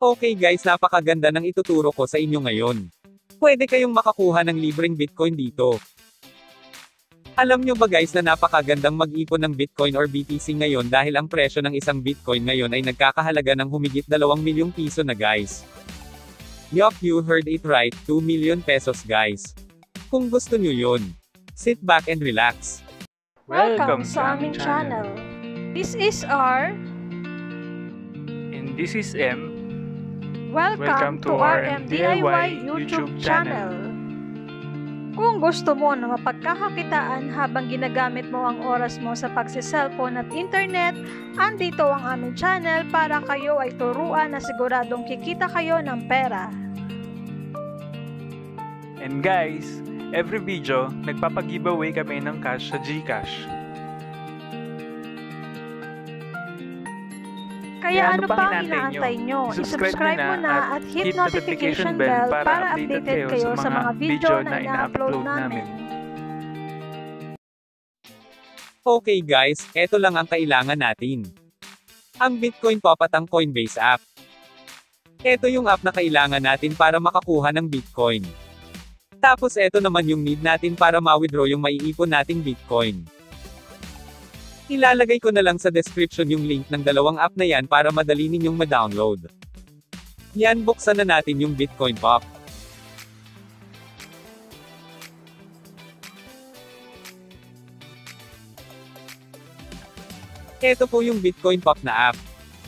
Okay guys, napakaganda ng ituturo ko sa inyo ngayon. Pwede kayong makakuha ng libreng Bitcoin dito. Alam nyo ba guys na napakagandang mag-ipon ng Bitcoin or BTC ngayon dahil ang presyo ng isang Bitcoin ngayon ay nagkakahalaga ng humigit 2 milyong piso na guys. Yup, you heard it right, 2 million pesos guys. Kung gusto nyo yun, sit back and relax. Welcome sa aming channel. This is R. And this is M. Welcome to R.M. DIY YouTube channel. Kung gusto mo na mapagkakakitaan habang ginagamit mo ang oras mo sa pagsiselfon at internet, andito ang aming channel para kayo ay turuan na siguradong kikita kayo ng pera. And guys, every video, nagpapag-giveaway kami ng cash sa GCash. Kaya ano pang inaantay nyo? I-subscribe mo na at hit notification bell para updated kayo sa mga video na ina-upload namin. Okay guys, eto lang ang kailangan natin. Ang Bitcoin Pop at ang Coinbase app. Eto yung app na kailangan natin para makakuha ng Bitcoin. Tapos eto naman yung need natin para ma-withdraw yung maiipon nating Bitcoin. Ilalagay ko na lang sa description yung link ng dalawang app na yan para madali ninyong ma-download. Yan, buksan na natin yung Bitcoin Pop. Ito po yung Bitcoin Pop na app.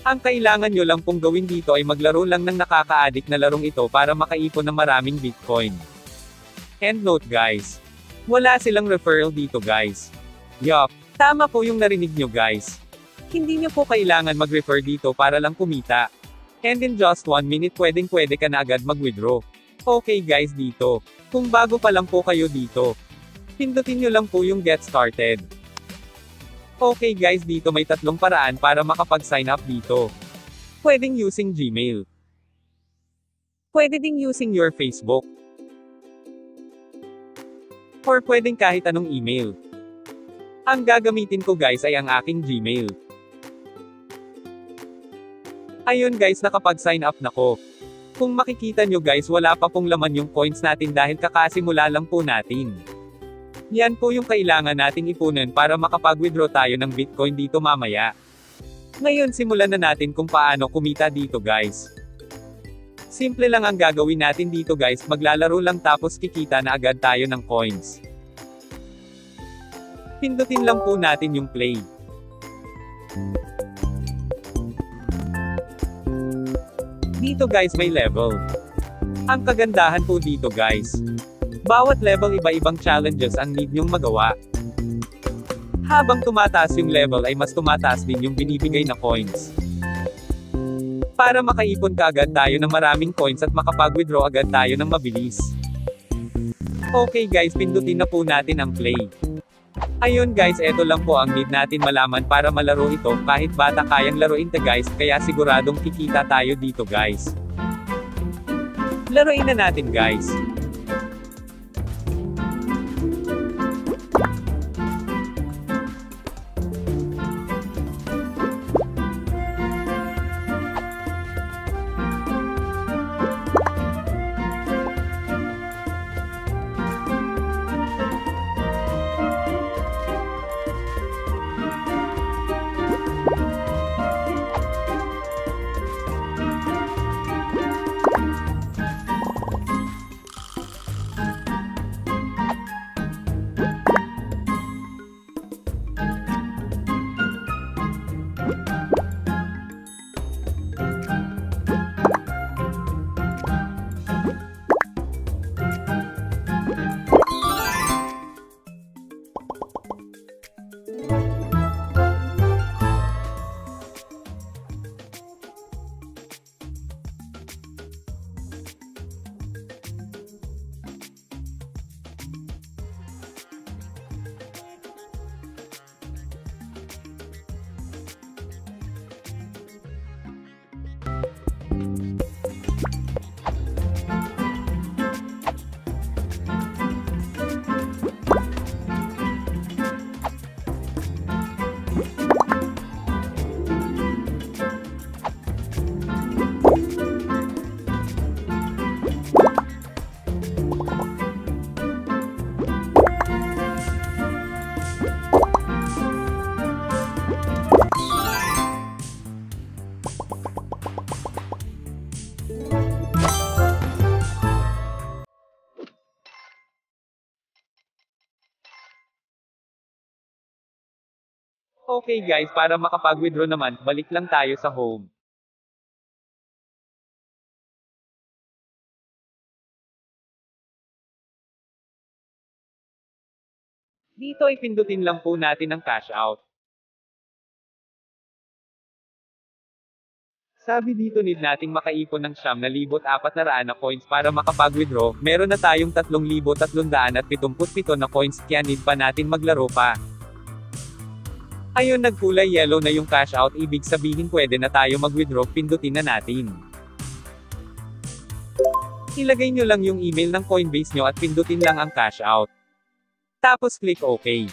Ang kailangan nyo lang pong gawin dito ay maglaro lang ng nakaka-addict na larong ito para makaipon ng maraming Bitcoin. End note guys. Wala silang referral dito guys. Yup. Tama po yung narinig nyo guys. Hindi nyo po kailangan mag-refer dito para lang kumita. And in just 1 minute pwedeng-pwede ka na agad mag-withdraw. Okay guys dito. Kung bago pa lang po kayo dito, pindutin nyo lang po yung get started. Okay guys dito may tatlong paraan para makapag-sign up dito. Pwedeng using Gmail. Pwede ding using your Facebook. Or pwedeng kahit anong email. Ang gagamitin ko guys ay ang aking Gmail. Ayun guys, nakapag-sign up na ko. Kung makikita nyo guys, wala pa pong laman yung coins natin dahil kakasimula lang po natin. Yan po yung kailangan nating ipunan para makapag-withdraw tayo ng Bitcoin dito mamaya. Ngayon simulan na natin kung paano kumita dito guys. Simple lang ang gagawin natin dito guys, maglalaro lang tapos kikita na agad tayo ng coins. Pindutin lang po natin yung play. Dito guys may level. Ang kagandahan po dito guys, bawat level iba-ibang challenges ang need nyong magawa. Habang tumataas yung level ay mas tumataas din yung binibigay na coins. Para makaipon kaagad tayo ng maraming coins at makapag-withdraw agad tayo ng mabilis. Okay guys, pindutin na po natin ang play. Ayun guys, eto lang po ang need natin malaman para malaro ito, kahit bata kayang laruin ta guys, kaya siguradong kikita tayo dito guys. Laruin na natin guys. Okay guys, para makapag-withdraw naman, balik lang tayo sa home. Dito ay pindutin lang po natin ang cash out. Sabi dito need nating makaipon ng 9,400 na coins para makapag-withdraw, meron na tayong 3,377 na coins, kaya need pa natin maglaro pa. Ayun, nagkulay yellow na yung cash out, ibig sabihin pwede na tayo mag-withdraw, pindutin na natin. Ilagay nyo lang yung email ng Coinbase nyo at pindutin lang ang cash out. Tapos click OK.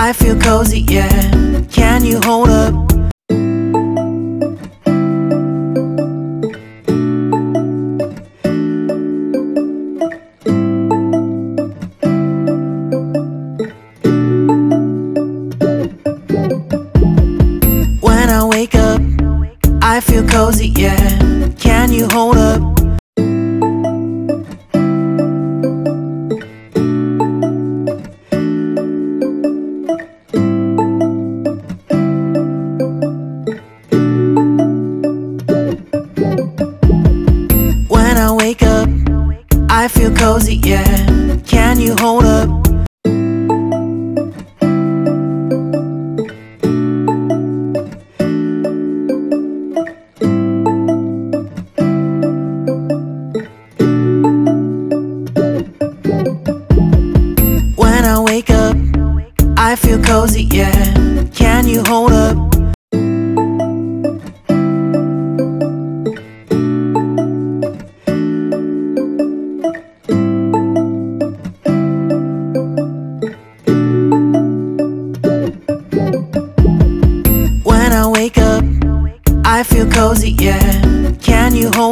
I feel cozy, yeah. Can you hold up? When I wake up, I feel cozy, yeah. Can you hold up? I feel cozy, yeah. Can you hold up? When I wake up, I feel cozy, yeah. Can you hold up? I feel cozy, yeah. Can you hold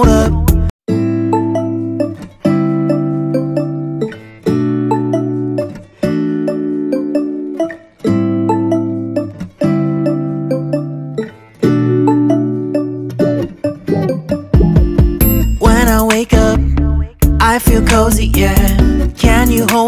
up? When I wake up, I feel cozy, yeah. Can you hold up?